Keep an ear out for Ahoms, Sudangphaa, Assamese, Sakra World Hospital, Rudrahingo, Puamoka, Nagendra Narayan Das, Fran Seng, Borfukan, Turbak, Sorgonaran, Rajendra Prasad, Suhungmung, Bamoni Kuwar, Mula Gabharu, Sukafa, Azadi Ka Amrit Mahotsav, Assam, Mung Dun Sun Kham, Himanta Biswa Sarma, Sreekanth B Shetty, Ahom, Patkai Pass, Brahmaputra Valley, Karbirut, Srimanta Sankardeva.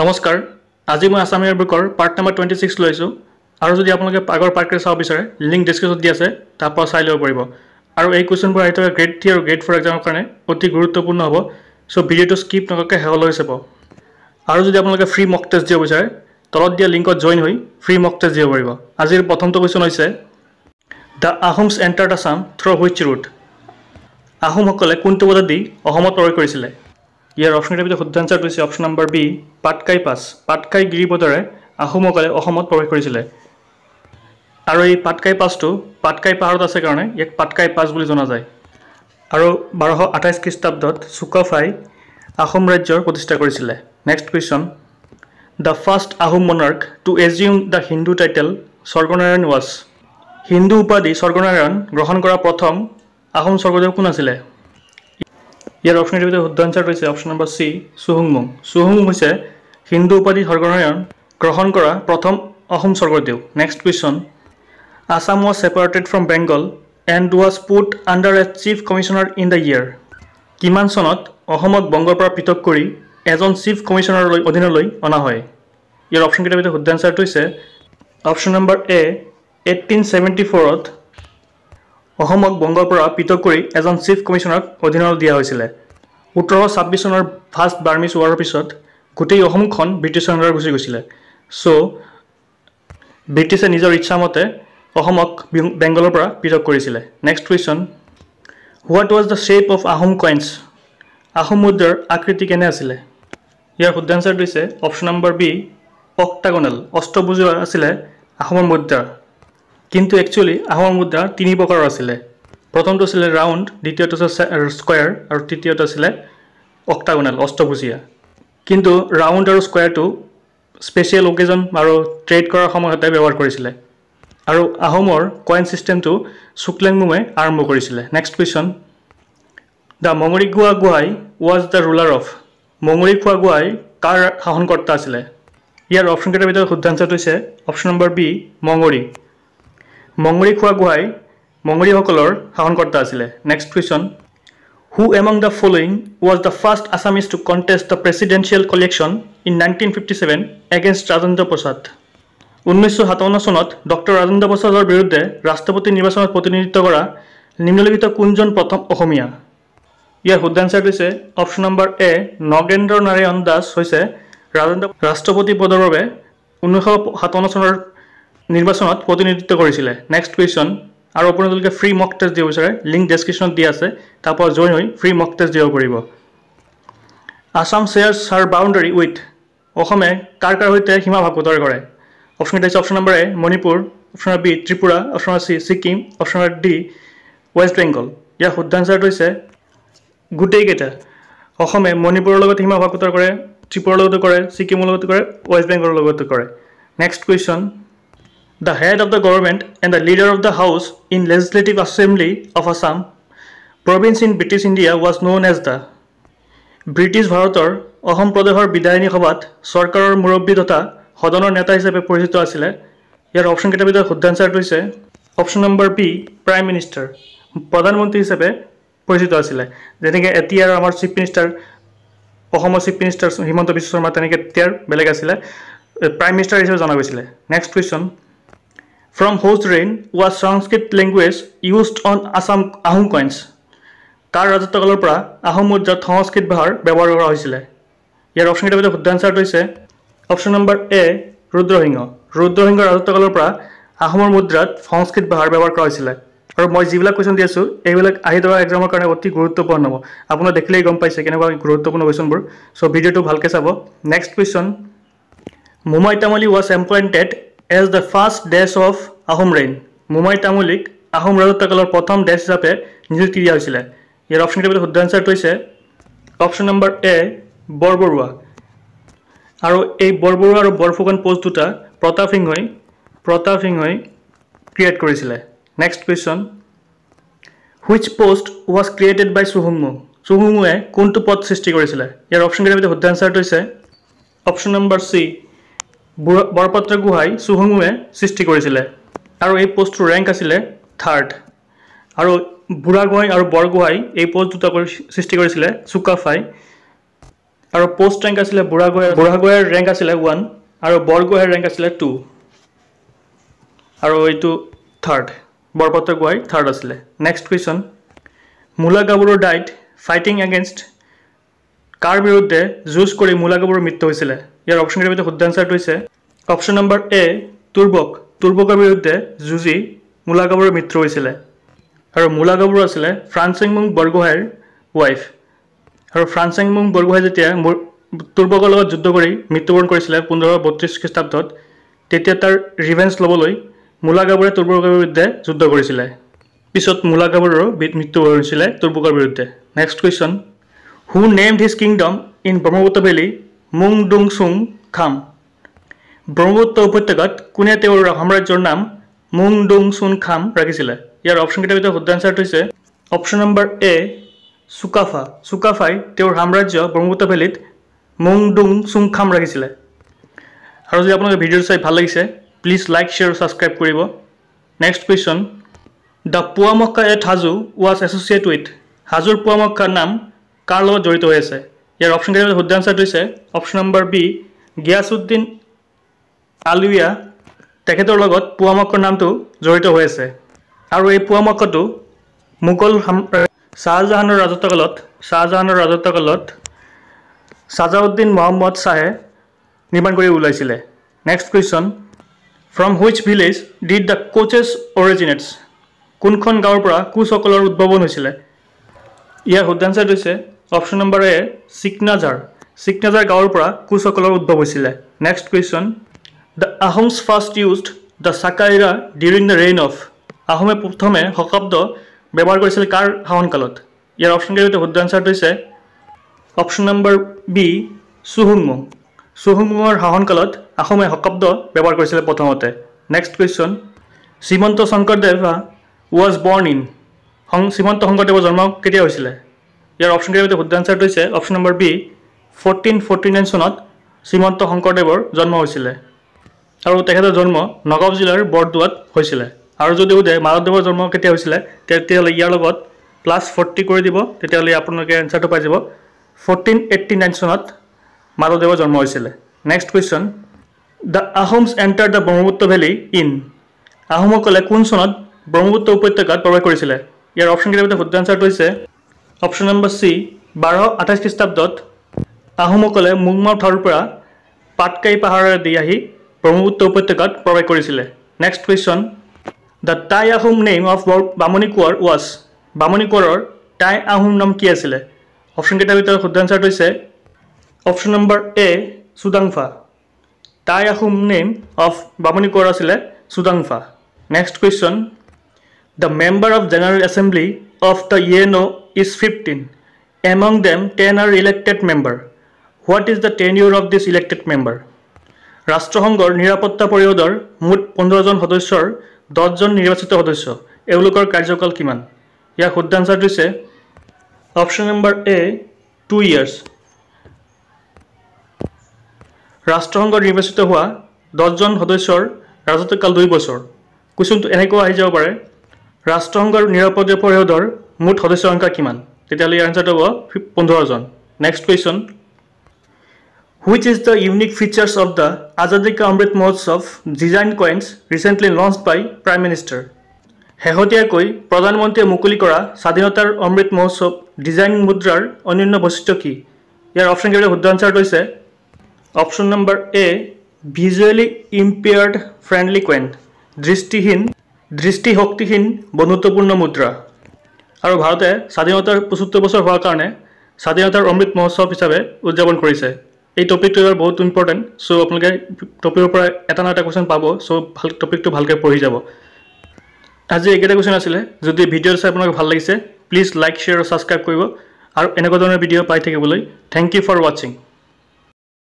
নমস্কাৰ আজি মই আসামিৰ বুকৰ পাৰ্ট নম্বৰ 26 লৈছো আৰু যদি আপোনালোকে আগৰ পাৰ্ট কে চাব বিচাৰে লিংক ডেসক্ৰিপচনত দি আছে তাৰপৰা চাই লব পাৰিব আৰু এই কোৱেশ্চনবোৰ আইটো গ্ৰেড 3 আৰু গ্ৰেড 4 এক্সামৰ কাৰণে অতি গুৰুত্বপূৰ্ণ হ'ব সো ভিডিওটো স্কিপ নকৰাকৈ হেল লৈ চাব আৰু যদি আপোনালোকে ফ্ৰী মক টেষ্ট দিব বিচাৰে তলত দিয়া লিংকত জয়েন হৈ ফ্ৰী মক টেষ্ট দিব পাৰিব আজিৰ প্ৰথমটো কোৱেশ্চন হৈছে The Ahoms entered Assam through which route? আহোমসকলে কোনটো পথ দি অসমত প্ৰৱেশ কৰিছিলে Here option is the answer to option number B, Patkai Pass. Patkai Giripodare, Ahomokale, Ahomot Provecurisile. Array Patkai Pass to Patkai Parda Secone, yet Patkai Pass Bulizonazai. Aro Baraho Ataski Stab dot Sukafa, Ahom Rajor Podistacorisile. Next question. The first Ahom monarch to assume the Hindu title Sorgonaran was Hindu Upadi Sorgonaran, Grohankora Prothom, Ahom Sorgodev Kunasile. Here option is the answer is option number C, Suhungmung. Suhungmung is Hindu Upadi Sorgonaran, Grohan Kora, Prothom, Ahom Sorgodev. Next question. Assam was separated from Bengal and was put under a chief commissioner in the year. Kiman Sonot, Ahomok Bongopra Pitok Kuri, as on chief commissioner Odinaloi, Onahoy. Here option is the answer to option number A, 1874. Ahomok Bongopra Pitokuri as on chief commissioner Odinal Diawisile. Utroho submission or first Burmese war episode, Kute Ahom Khan, British under Gusile. So British and Nizar Ichamote, Ahomok Bengalopra Pitokurisile. Next question. What was the shape of Ahom coins? Ahomudder Akriti Kenasile. Here could answer to say option number B, octagonal, Ostobuzu Asile, Ahomudder. Kintu actually, Ahom Mudra, Tini Bokar Asile. Proton to Sile round, Ditio to square, or Titio to Sile, octagonal, Ostobusia. Kintu round or square to special occasion, Maro, trade car Homo Hatabe or Corisile. Aro Ahomor, coin system to Suklen Mume, Armo Corisile. Next question. The Mongorigua Guai was the ruler of Mongorigua Guai, Kar Hahon Kortasile. Here option get with the Hudansa to say, option number B, Mongori. Mongori Khua Guhai, Mongori Hokolor, Hahon Korta Asile. Next question. Who among the following was the first Assamese to contest the presidential election in 1957 against Rajendra Prasad? 1957 sonot Dr. Rajendra Prasador birudde Rashtrapati Nirbachonot protinidhitwa kora nimnolibhita kunjon prothom Ohomia? Yar শুদ্ধ answer hoise option number A, Nagendra Narayan Das hoise Rashtrapati podor babe 1957 sonor নির্বাচনত প্রতিনিধিত্ব কৰিছিলে next question আৰু আপোনালোকে free mock test দিব বিচাৰে link ডেসক্ৰিপচনত দি আছে তারপর জয়েন হৈ ফ্ৰী মক টেষ্ট দিব পাৰিব Assam shares her boundary with অসমে কাৰকাৰ হৈতে সীমা ভাগ বতৰ কৰে অপচন এটা আছে অপচন নম্বৰ এ মণিপুৰ অপচন বি ত্ৰিপুৰা অপচন সি সিকিম অপচন ডি ওয়েস্ট বেংগল ইয়াৰ শুদ্ধ আনসার হৈছে গুটেই কেটা অসমে মণিপুৰৰ লগত সীমা ভাগ বতৰ কৰে ত্ৰিপুৰাৰ লগত কৰে সিকিমৰ লগত কৰে ওয়েস্ট বেংগলৰ লগত কৰে next question The head of the government and the leader of the house in Legislative Assembly of Assam province in British India was known as the British Bharator Ahom Pradeshor Bidayini Sabhat Sarkaror Murabbi Totha Hodanor Neta hisabe porichito asile Yar option keta bidor shuddha answer hoise option number B Prime Minister Pradhan Mantri hisabe porichito asile jenike etia amar Chief Minister Ahomor Chief Minister Himanta Biswa Sarma tenike tiar belega asile Prime Minister hisabe jana goisile Next question From whose reign was Sanskrit language used on Assam Ahom coins? Kar Rajatkalor pra Ahom mudra Sanskrit bhar byabohar kora hoisile. Yar option keta bidor shuddha answer hoise option number A Rudrahingo. Rudrahingo Rajatkalor pra Ahomor mudra Sanskrit bhar byabohar kora hoisile. Aru moi jibila question diasu, ebilak ahi thaka examor karone oti guruttopurno hobo. Apuna dekhilei gom paise keneba guruttopurno question bor. So video to bhalke sabo. Next question. Mumitamali was appointed as the first dash of Ahom reign. Mumitamalik, Ahom Rajatkalor Prothom dash hisabe niyukti dia hoisile. Yar option keta shuddha answer hoise option number A, Borborua. Aru ei Borborua aru Borfukan post duta Pratap Singhoi create korisile. Next question. Which post was created by Suhungmung? Suhungmung kuntu pod srishti korisile. Yar option keta shuddha answer hoise option number C. Barpatra Guhai, Suhungme, Sisti Korisile. Aro a post to rank asile, third. Aro Buragoi or Borguai, a post to Sisti Korisile, Sukafa. Our post rank asile Buragoer rank asile 1. Our Borgoer rank asile 2. Our way to 3rd. Borpatra Goer 3rd asile. Next question. Mula Gabharu died fighting against Karbirut de Zuskori Mula Gabharu Mitoisile. Your option with the good answer to say. Option number A. Turbak. Turbak Karbirut de Zuzi Mula Gabharu Mitroisile. Her Mula Gabharu asile Fran Seng Mung Borgoer wife. Her Fran Seng Mung Borgoer Turbakal Judogori Mitoborn Korisile Pundora Botis Kistabdot Tetiatar Revenge Loboloi Mula Gabharu Turbak with the Judogorisile. Pisot Mula Gabharu beat Mitoisile Turbakar with the. Next question. Who named his kingdom in Brahmaputra Valley Mung Dun Sun Kham? Brahmaputra Upatagat Kune Teo Hamrajor Nam Mung Dun Sun Kham Ragisila. Your option with the good answer to say. Option number A. Sukafa. Sukafai Teo Hamrajor Brahmaputra Valley Mung Dun Sun Kham Ragisila. Harozi upon the video say Palise. Please like, share, subscribe Kuribo. Next question. The Puamoka at Hazu was associated with Hazur Puamoka Nam. कार লগত জড়িত হয়েছে এর option গেলে শুদ্ধ answer হইছে option number B Ghiyasuddin Auliya তেখেতৰ লগত পুৱামক্কৰ নামটো জড়িত হয়েছে আৰু এই পুৱামক্কটো মুঘল শাহজাহানৰ ৰাজত্বকালত সাজাউদ্দিন মোহাম্মদ শাহে নিৰ্মাণ কৰি উলাইছিলে next question from which village did the Koches originates কোনখন গাঁৱৰ পৰা কোচসকলৰ উদ্ভৱন হৈছিলে ইয়াৰ শুদ্ধ আনসার হৈছে অপশন নম্বৰ এ সিকনা ঝার গাঁৱৰ পৰা কোচসকলৰ উদ্ভৱ হৈছিল next question the Ahoms first used the Saka era during the reign of আহোমে প্ৰথমে হকাব্দ ব্যৱহাৰ কৰিছিল কাৰ শাসনকালত ইয়াৰ অপশন গেইটো শুদ্ধ আনসার হৈছে অপশন নম্বৰ বি সুহুংমুং সুহুংমুঙৰ শাসনকালত আহোমে হকাব্দ ব্যৱহাৰ কৰিছিল প্ৰথমতে next question Srimanta Sankardeva was born in Srimanta Sankardeva Jarma Ketia Hoisile. Your option gave the good answer to say option number B 1449 sonat Srimanta Sankardeva Jarma Hoisile. Our Tehada Jarma Nagav Zilar Borduat Hoisile. Our Jodi de Maladeva Jarma Ketia Hoisile, Tetel Yalabot plus 40 Koridibo, Tetel Aponoke answer to Pazibo 1489 sonat Maladeva Jarma Hoisile. Next question. The Ahoms entered the Brahmaputra Valley in Ahomokole Kun sonat Brahmaputra Upatakat Prabesh Korisile. Your option given the good answer to say option number C. 1228 Kistabdot Ahomokole Mungma Tharpura Patkai Pahara Diahi Brahmaputra Upatakat Prabesh Korisile. Next question. The Thai Ahom name of Bamoni Kuwar was Bamoni Kuwarar Thai Ahom Nam Ki Asile. Option given the good answer to say option number A. Sudangphaa. Thai Ahom name of Bamoni Kuwar Asile Sudangphaa. Next question. The member of General Assembly of the Yeno is 15. Among them, 10 are elected member. What is the tenure of this elected member? Rashtrohongor Nirapotta Poriodor Mut 15 jon Hodossor 10 jon Nirbachito Hodossor. Eulokor Karyokal Kiman. Yar Shuddh answer to say option number A 2 years. Rashtrohongor Nirbachito Hua 10 jon Hodossor Rajotokal 2 boshor. Question to eneko ahi jabo pare. রাষ্ট্রসংঘৰ নিৰাপত্তা পৰিষদৰ মুঠ সদস্য সংখ্যা কিমান তেতিয়ালৈ আনসারটো হ'ব 15 জন next question which is the unique features of the Azadi ka Amrit Mahotsav design coins recently launched by prime minister হেহতিয়াকৈ প্ৰধানমন্ত্ৰীয়ে মুকলি কৰা স্বাধীনতাৰ অমৃত মহোৎসৱ ডিজাইন মুদ্ৰাৰ অনন্য বৈশিষ্ট্য কি ইয়াৰ অপচন কেইটা শুদ্ধ আনসার হৈছে option number A visually impaired friendly coin দৃষ্টিশক্তিহীন বন্ধুত্বপূৰ্ণ মুদ্ৰা আৰু ভাৰতে স্বাধীনতাৰ 75 বছৰ হোৱাৰ কাৰণে স্বাধীনতাৰ অমৃত মহোৎসৱ হিচাপে উদযাপন কৰিছে এই টপিকটো বহুত ইম্পৰ্টেন্ট সো আপোনালোকে টপিকৰ পৰা এটা না এটা কোৱেশ্চন পাব সো ভাল টপিকটো ভালকৈ পঢ়ি যাব আজি এইকেটা কোৱেশ্চন আছিলে যদি ভিডিঅ' চাই আপোনাক ভাল লাগিছে প্লিজ লাইক শ্বেয়াৰ আৰু সাবস্ক্রাইব কৰিব আৰু এনেকুৱা ধৰণৰ ভিডিঅ' পাই থাকিবলৈ থ্যাংক ইউ ফৰ ওয়াচিং